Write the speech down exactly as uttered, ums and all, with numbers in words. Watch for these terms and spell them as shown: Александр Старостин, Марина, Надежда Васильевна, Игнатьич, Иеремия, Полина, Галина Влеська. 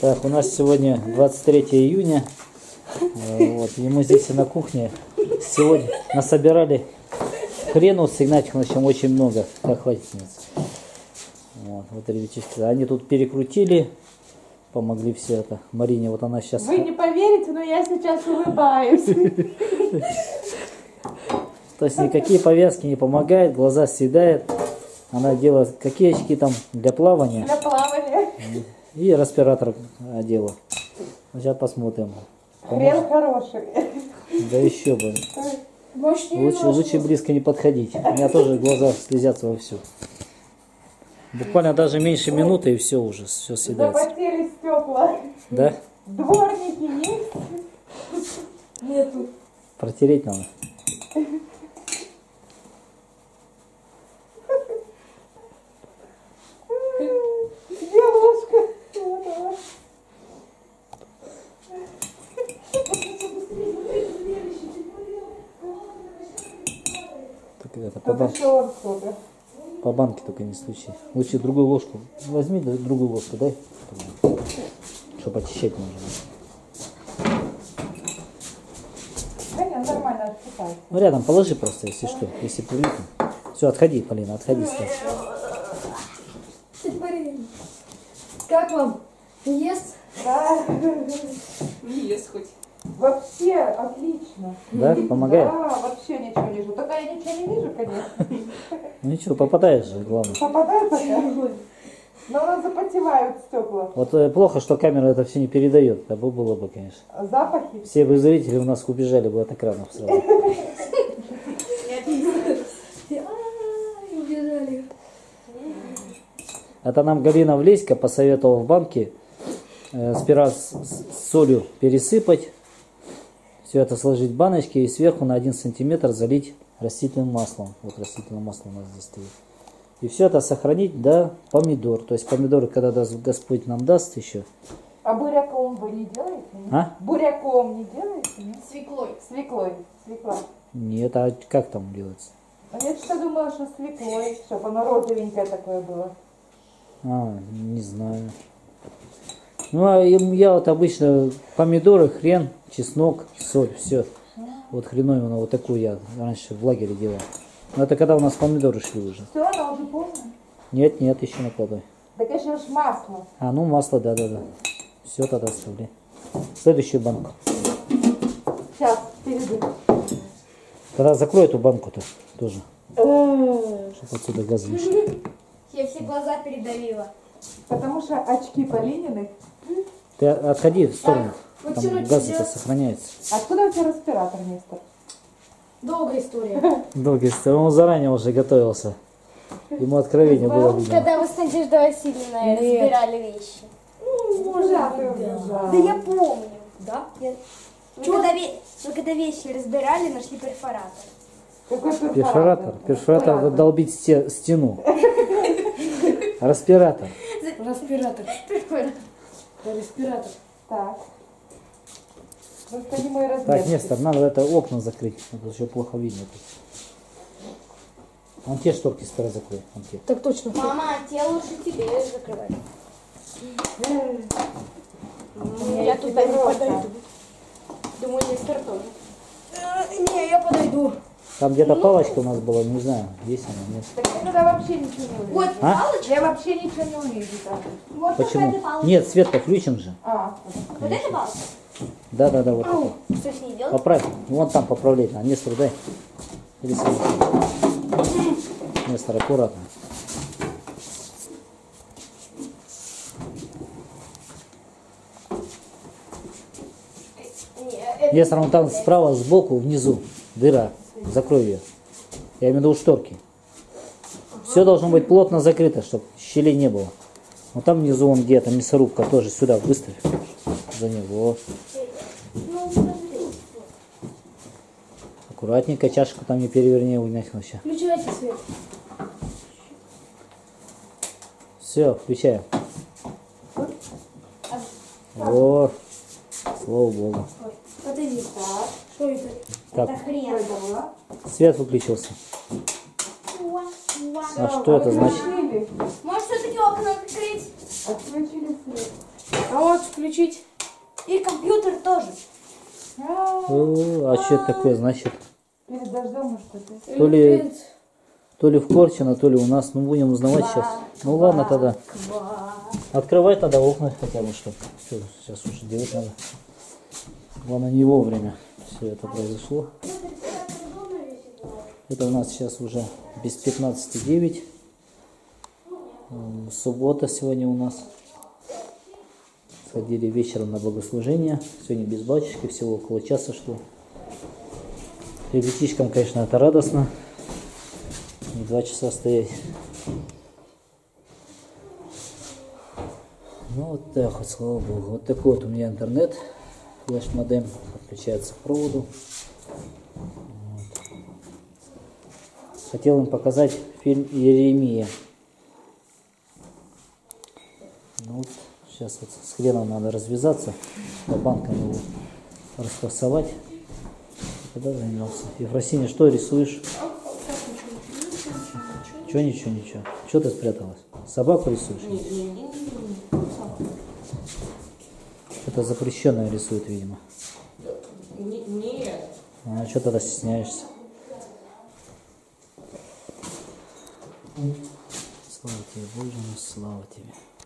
Так, у нас сегодня двадцать третье июня. Вот, и мы здесь на кухне сегодня насобирали хрену с Игнатьичем очень много, как хватительниц. Вот, вот ребятишки, они тут перекрутили, помогли все это. Марине, вот она сейчас... Вы не поверите, но я сейчас улыбаюсь. То есть никакие повязки не помогают, глаза съедает. Она делает какие очки там для плавания. Для плавания. И респиратор одела. Сейчас посмотрим. Хрен хороший. Да еще бы. Лучше, лучше близко не подходить. У меня тоже глаза слезятся вовсю. Буквально даже меньше минуты и все уже, все съедается. Запотели стекла. Да? Дворники есть? Нету. Протереть надо. Это по, бан... по банке только не случай. Лучше другую ложку возьми, другую ложку дай, чтобы очищать можно. Да нет, нормально отсыпается. Ну рядом положи просто, если что, если привыкнет. Все, отходи, Полина, отходи сейчас. Как вам? Не ест? Да. Не ест хоть. Вообще отлично. Да, помогает? Да, вообще ничего не вижу. Только я ничего не вижу, конечно. Ну ничего, попадаешь же, главное. Попадаю пока. Но у нас запотевают стекла. Вот плохо, что камера это все не передает. Да было бы, конечно. Запахи? Все бы зрители у нас убежали бы от экранов сразу. Убежали. Это нам Галина Влеська посоветовала в банке сперва с солью пересыпать. Все это сложить в баночки и сверху на один сантиметр залить растительным маслом. Вот растительное масло у нас здесь стоит. И все это сохранить до помидор. То есть помидоры, когда даст, Господь нам даст еще. А буряком вы не делаете? А? Буряком не делаете? Нет? Свеклой. Свеклой. Свекла. Нет, а как там делается? А я что думала, что свеклой, чтобы оно розовенькое такое было. А, не знаю. Ну, а я вот обычно помидоры, хрен, чеснок, соль, все. Вот хреновину вот такую я раньше в лагере делал. Но это когда у нас помидоры шли уже. Все, она уже полная? Нет, нет, еще накладывай. Да, конечно, уж масло. А, ну масло, да-да-да. Все, тогда оставляй. Следующую банку. Сейчас, перейду. Тогда закрой эту банку-то тоже. Чтобы отсюда газы не шли. Я все глаза передавила. Потому что очки Полинины. Ты отходи в сторону, так, там газы-то сохраняется. Откуда у тебя респиратор, мистер? Долгая история. Долгая история, он заранее уже готовился. Ему откровение было видно. Когда мы с Надеждой Васильевной разбирали вещи. Ужасно. Да я помню. Да? Мы когда вещи разбирали, нашли перфоратор. Какой перфоратор? Перфоратор, перфоратор долбить стену. Респиратор. Респиратор. Да, респиратор. Так. Так, Нестор, надо это окна закрыть. Это еще плохо видно. Вон те шторки сперва закрой. Так точно. Мама, те лучше тебе закрывать. Я туда не подойду. Думаю, Нестор тоже. Не, я подойду. Там где-то палочка у нас была, не знаю, есть она, нет. Так я тогда вообще ничего не увижу. Вот, а? Я вообще ничего не увижу. Вот. Почему? Нет, свет подключен же. А, вот эта палочка? Да, да, да, вот. Ау, что с ней делать? Поправь, вон там поправляй, а Нестор, дай. Нестор, аккуратно. Нестор, он там справа, сбоку, внизу, дыра. Закрой ее. Я имею в виду шторки. Ага. Все должно быть плотно закрыто, чтобы щелей не было. Вот там внизу он где-то мясорубка тоже сюда выставь. За него. Аккуратненько чашку там не переверни, Игнатьич. Включайте свет. Все, включаем. О, слава богу. Подожди. Что это? Так. Это хрен. Свет выключился. А что это значит? Может все-таки окна открыть? можешь включить. И компьютер тоже. О, а что это такое, значит? Перед дождем, может, то ли, то ли в Корчино, то ли у нас. Ну, будем узнавать сейчас. Ну, ладно тогда. Открывать надо окна хотя бы, что. Что сейчас уже делать надо? Главное, не вовремя все это произошло. Это у нас сейчас уже без пятнадцати девять. Суббота сегодня у нас. Сходили вечером на богослужение. Сегодня без батюшки, всего около часа шло. Ребятишкам, конечно, это радостно. Не два часа стоять. Ну вот так вот, слава богу. Вот такой вот у меня интернет. Флеш-модем подключается к проводу. Вот. Хотел им показать фильм «Иеремия». Ну вот. Сейчас вот с хреном надо развязаться, по банкам его расфасовать. Когда занялся? Ефросиня, что рисуешь? Чего ничего, ничего? Что ты спряталась? Собаку рисуешь? Что-то запрещенное рисует, видимо. Нет. А что тогда стесняешься? Слава тебе, Боже мой, слава тебе.